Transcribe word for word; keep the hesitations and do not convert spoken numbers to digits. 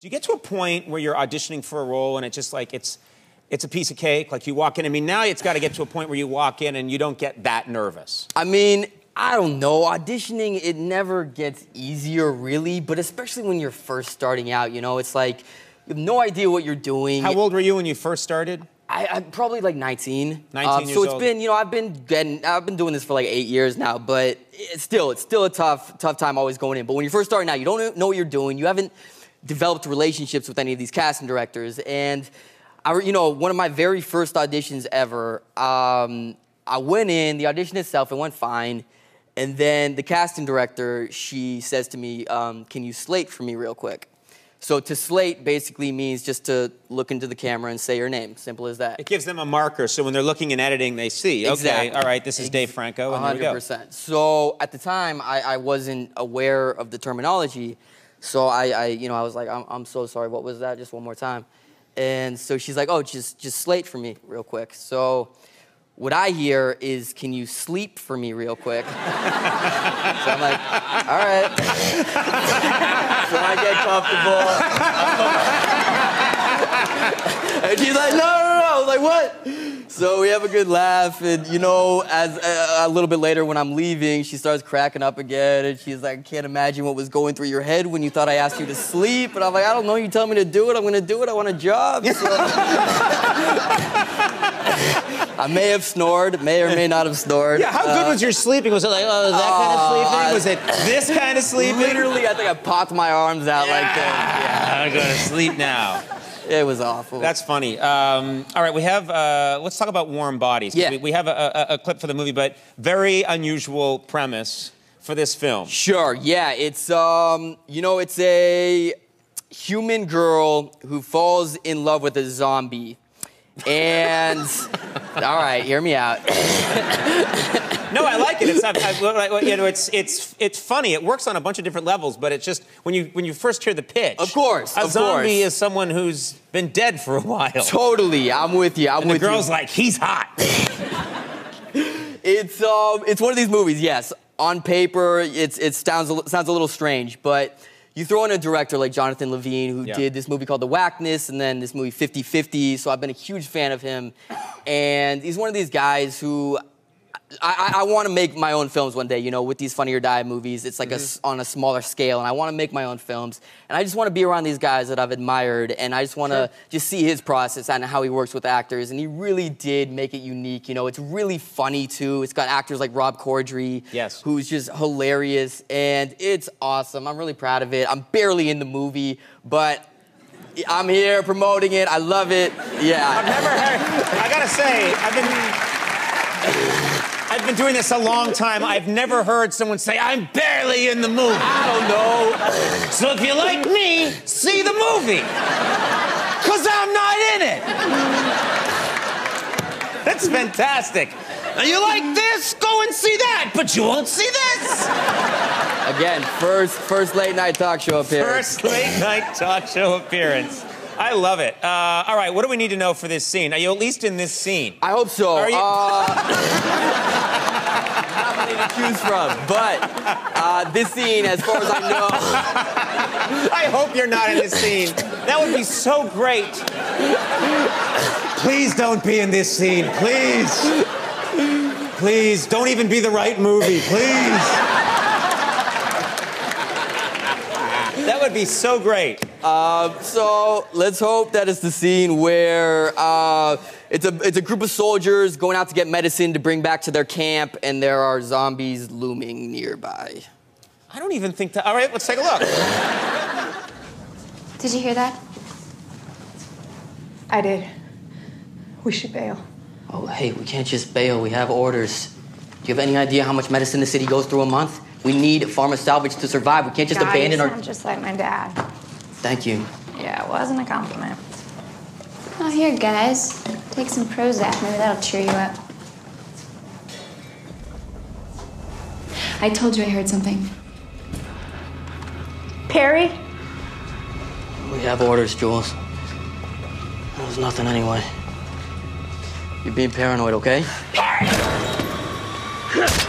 Do you get to a point where you're auditioning for a role and it's just like, it's, it's a piece of cake, like you walk in? I mean, now it's got to get to a point where you walk in and you don't get that nervous. I mean, I don't know. Auditioning, it never gets easier, really, but especially when you're first starting out, you know, it's like, you have no idea what you're doing. How old were you when you first started? I, I'm probably like nineteen. nineteen um, years so it's old. Been, you know, I've been getting, I've been doing this for like eight years now, but it's still, it's still a tough, tough time always going in. But when you're first starting out, you don't know what you're doing. You haven't developed relationships with any of these casting directors. And I, you know, one of my very first auditions ever, um, I went in, the audition itself, it went fine. And then the casting director, she says to me, um, can you slate for me real quick? So to slate basically means just to look into the camera and say your name, simple as that. It gives them a marker, so when they're looking in editing, they see, exactly. Okay, all right, this is Dave Franco, and there we go. So at the time, I, I wasn't aware of the terminology. So I, I, you know, I was like, I'm, I'm so sorry. What was that? Just one more time. And so she's like, oh, just, just slate for me real quick. So what I hear is, can you sleep for me real quick? So I'm like, all right. So I get comfortable. And she's like, no, no, no. I was like, what? So we have a good laugh. And, you know, as uh, a little bit later when I'm leaving, she starts cracking up again. And she's like, I can't imagine what was going through your head when you thought I asked you to sleep. And I'm like, I don't know. You tell me to do it. I'm going to do it. I want a job. So. I may have snored, may or may not have snored. Yeah, how good uh, was your sleeping? Was it like, oh, that uh, kind of sleeping? Was it this kind of sleeping? Literally, I think I popped my arms out yeah. like that. Yeah, I'm going to sleep now. It was awful. That's funny. Um, all right, we have, uh, let's talk about Warm Bodies. Yeah. We, we have a, a, a clip for the movie, but very unusual premise for this film. Sure, yeah, it's, um, you know, it's a human girl who falls in love with a zombie. And, all right, hear me out. No, I like it. It's not, I, you know, it's it's it's funny. It works on a bunch of different levels, but it's just when you when you first hear the pitch. Of course, a of zombie course. Is someone who's been dead for a while. Totally, I'm with you. I'm and with you. The girl's you. Like, he's hot. It's um, it's one of these movies. Yes, on paper, it's it sounds sounds a little strange, but. You throw in a director like Jonathan Levine, who yeah. did this movie called The Wackness, and then this movie fifty fifty, so I've been a huge fan of him. And he's one of these guys who, I, I, I want to make my own films one day, you know, with these Funny or Die movies. It's like mm-hmm. a, on a smaller scale, and I want to make my own films. And I just want to be around these guys that I've admired, and I just want to sure. just see his process and how he works with actors. And he really did make it unique, you know. It's really funny, too. It's got actors like Rob Corddry, yes. who's just hilarious, and it's awesome. I'm really proud of it. I'm barely in the movie, but I'm here promoting it. I love it. Yeah. I've never heard, I gotta say, I've been... I've been doing this a long time. I've never heard someone say, I'm barely in the movie. I don't know. So if you like me, see the movie. Because I'm not in it. That's fantastic. Now you like this? Go and see that. But you won't see this. Again, first, first late night talk show appearance. First late night talk show appearance. I love it. Uh, all right, what do we need to know for this scene? Are you at least in this scene? I hope so. Are you? Uh, not many to choose from, but uh, this scene, as far as I know... I hope you're not in this scene. That would be so great. Please don't be in this scene, please. Please, don't even be the right movie, please. That would be so great. Uh, so let's hope that it's the scene where uh, it's a it's a group of soldiers going out to get medicine to bring back to their camp, and there are zombies looming nearby. I don't even think that. All right, let's take a look. Did you hear that? I did. We should bail. Oh, hey, we can't just bail. We have orders. Do you have any idea how much medicine the city goes through a month? We need pharma salvage to survive. We can't just God, abandon our... you sound just like my dad. Thank you. Yeah, it wasn't a compliment. Oh, here, guys. Take some Prozac. Maybe that'll cheer you up. I told you I heard something. Perry? We have orders, Jules. It was nothing anyway. You're being paranoid, okay? Perry!